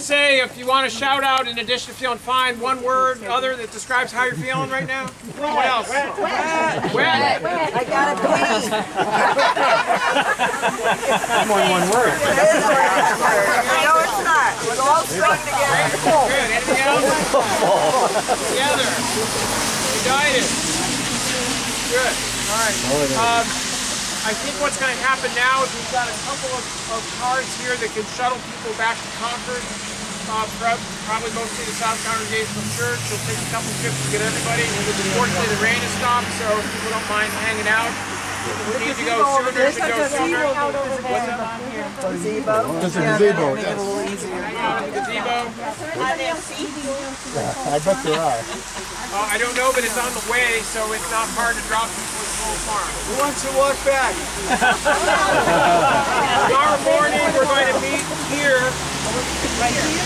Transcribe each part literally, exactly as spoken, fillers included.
say if you want to shout out, in addition to feeling fine, one word, other that describes how you're feeling right now? What else? Wet. Wet. Wet. Wet. I got to pee. That's more than one word. It is more than one word. No, it's not. We'll all strung together. Good. Anything else? Together. United. Good. All right. Um, I think what's going to happen now is we've got a couple of, of cars here that can shuttle people back to Concord, uh, probably mostly the South Congregational Church. It'll take a couple trips to get everybody. Unfortunately, the rain has stopped, so if people don't mind hanging out, we need to go sooner. There's a gazebo out over there. Gazebo? There's a gazebo, yes. Gazebo. Are there seats? Yeah, I bet there are. Uh, I don't know, but it's on the way, so it's not hard to drop people. Who wants to walk back? Tomorrow morning we're going to meet here. Right here?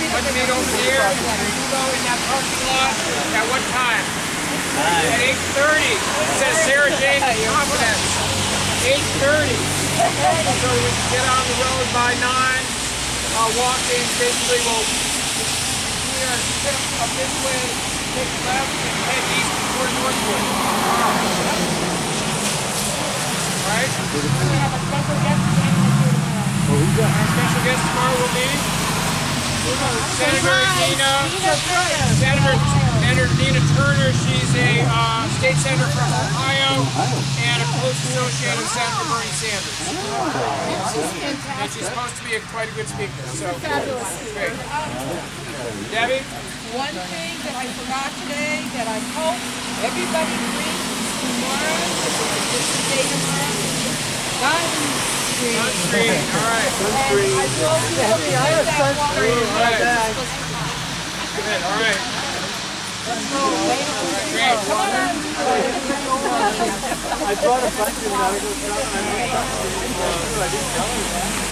We're going to meet over here. You go in that parking lot at what time? At eight thirty. It says Sarah Jane Confidence. eight thirty. So we can get on the road by nine. Uh, walking basically will we are up this way, take left, and head east toward Northwood. Right. We have a special guest Our special guest tomorrow will be Senator Nina, Senator, Senator Nina Turner. She's a uh, state senator from Ohio and a close associate of Senator Bernie Sanders. And she's supposed to be a, quite a good speaker. So great. Debbie? One thing that I forgot today that I hope everybody reads tomorrow is the day tomorrow. Sunscreen. Sunscreen. All right. Sunscreen. I told you to drink that water. All right. Good. All right. Great. I brought a bunch of them. I didn't tell you that.